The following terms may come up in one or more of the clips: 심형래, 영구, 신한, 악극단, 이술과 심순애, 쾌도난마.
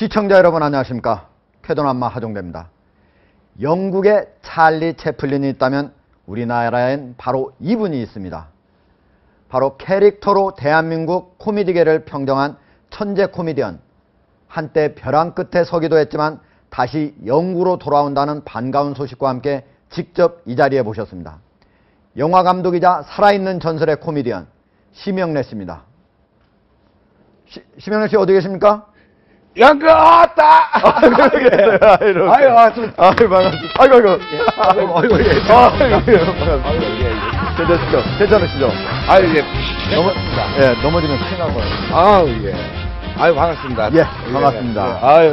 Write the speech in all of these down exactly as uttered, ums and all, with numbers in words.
시청자 여러분 안녕하십니까. 쾌도난마 하종배입니다. 영국에 찰리 채플린이 있다면 우리나라엔 바로 이분이 있습니다. 바로 캐릭터로 대한민국 코미디계를 평정한 천재 코미디언, 한때 벼랑 끝에 서기도 했지만 다시 영구로 돌아온다는 반가운 소식과 함께 직접 이 자리에 모셨습니다. 영화감독이자 살아있는 전설의 코미디언 심형래 씨입니다. 시, 심형래 씨 어디 계십니까? 영구 왔다! 아, 그러겠어요. 아이고, 아이고, 반갑습니다. 아이고, 아이고. 아이고, 아이고, 예. 아이고, 예. 아이고, 예. 괜찮으시죠? 괜찮으시죠? 아이고, 예. 넘어집니다. 예, 넘어지면 큰일 날 거예요. 아우, 예. 아이고, 반갑습니다. 예, 반갑습니다. 아유.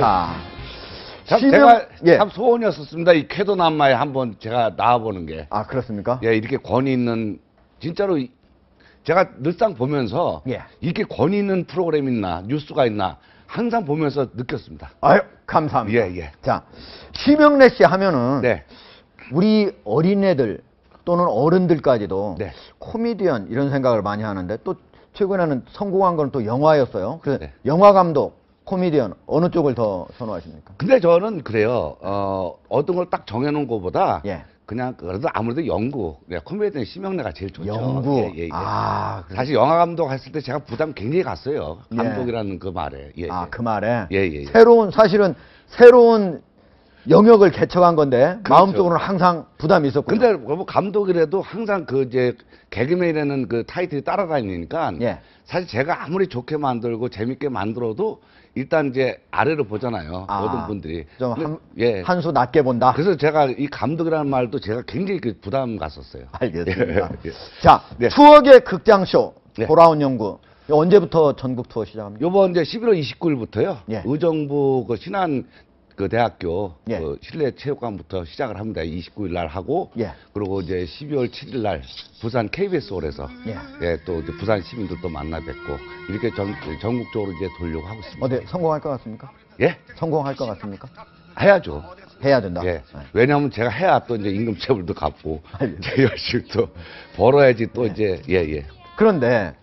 참, 심형... 제가 예. 참 소원이었었습니다. 이 쾌도난마에 한번 제가 나와보는 게. 아, 그렇습니까? 예, 이렇게 권위 있는, 진짜로 제가 늘상 보면서, 예. 이렇게 권위 있는 프로그램이 있나, 뉴스가 있나, 항상 보면서 느꼈습니다. 아유, 감사합니다. 예, 예. 자, 심형래 씨 하면은, 네. 우리 어린애들 또는 어른들까지도, 네. 코미디언 이런 생각을 많이 하는데, 또 최근에는 성공한 건 또 영화였어요. 그래서 네. 영화 감독, 코미디언 어느 쪽을 더 선호하십니까? 근데 저는 그래요. 어, 어떤 걸 딱 정해놓은 것보다 예. 그냥 그래도 아무래도 영구, 코미디언 심형래가 제일 좋죠. 영구. 예, 예, 예. 아, 사실 영화 감독 했을 때 제가 부담 굉장히 갔어요. 감독이라는 예. 그 말에. 예, 아, 예. 그 말에. 예, 예, 예. 새로운 사실은 새로운 영역을 개척한 건데 그렇죠. 마음속으로는 항상 부담이 있었군요. 근데 뭐 감독이라도 항상 그 이제 개그맨이라는 그 타이틀이 따라다니니까 예. 사실 제가 아무리 좋게 만들고 재밌게 만들어도 일단 이제 아래로 보잖아요. 아, 모든 분들이 좀 한, 예. 한 수 낮게 본다. 그래서 제가 이 감독이라는 말도 제가 굉장히 그 부담 갔었어요. 알겠습니다. 예. 자, 네. 추억의 극장쇼 돌아온 영구. 언제부터 전국 투어 시작합니까? 이번 이제 십일월 이십구일부터요. 예. 의정부 그 신한 그 대학교 예. 그 실내 체육관부터 시작을 합니다. 이십구일 날 하고 예. 그리고 이제 십이월 칠일 날 부산 케이비에스 홀에서 예. 예, 또 이제 부산 시민들도 만나 뵙고 이렇게 전, 전국적으로 이제 돌려고 하고 있습니다. 어때? 성공할 것 같습니까? 예? 성공할 것 같습니까? 해야죠. 해야 된다. 예. 네. 왜냐하면 제가 해야 또 이제 임금체불도 갚고 제 열심히 또 벌어야지 또 예. 이제 예예. 예. 그런데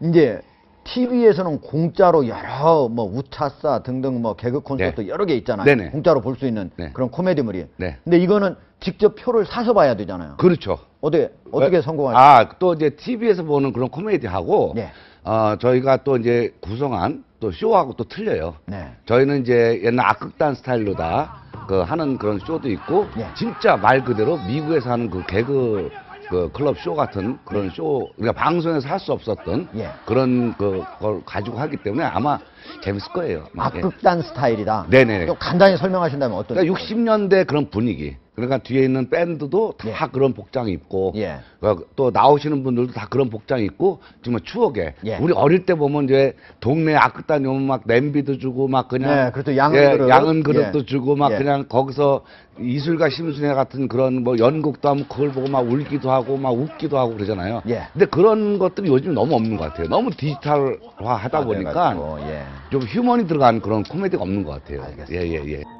이제. 티비에서는 공짜로 여러 뭐 우차싸 등등 뭐 개그 콘서트 네. 여러 개 있잖아요. 네네. 공짜로 볼 수 있는 네. 그런 코미디물이. 네. 근데 이거는 직접 표를 사서 봐야 되잖아요. 그렇죠. 어떻게 어떻게 성공하죠? 아, 또 이제 티비에서 보는 그런 코미디하고 네. 어, 저희가 또 이제 구성한 또 쇼하고 또 틀려요. 네. 저희는 이제 옛날 악극단 스타일로 다 그 하는 그런 쇼도 있고 네. 진짜 말 그대로 미국에서 하는 그 개그 그 클럽 쇼 같은 그런 쇼, 우리가 방송에서 할 수 없었던 예. 그런 그, 걸 가지고 하기 때문에 아마 재밌을 거예요. 악극단 예. 스타일이다. 네네. 좀 간단히 설명하신다면 어떤? 그러니까 육십 년대 그런 분위기. 그러니까 뒤에 있는 밴드도 다 예. 그런 복장 입고 예. 또 나오시는 분들도 다 그런 복장 입고 정말 추억에 예. 우리 어릴 때 보면 이제 동네 악극단 오면 막 냄비도 주고 막 그냥 예, 그렇죠. 양은, 예, 그릇. 양은 그릇도 예. 주고 막 예. 그냥 거기서 이술과 심순애 같은 그런 뭐 연극도 하면 그걸 보고 막 울기도 하고 막 웃기도 하고 그러잖아요. 예. 근데 그런 것들이 요즘 너무 없는 것 같아요. 너무 디지털화 하다 아, 보니까 예. 좀 휴먼이 들어간 그런 코미디가 없는 것 같아요. 알겠습니다. 예, 예, 예.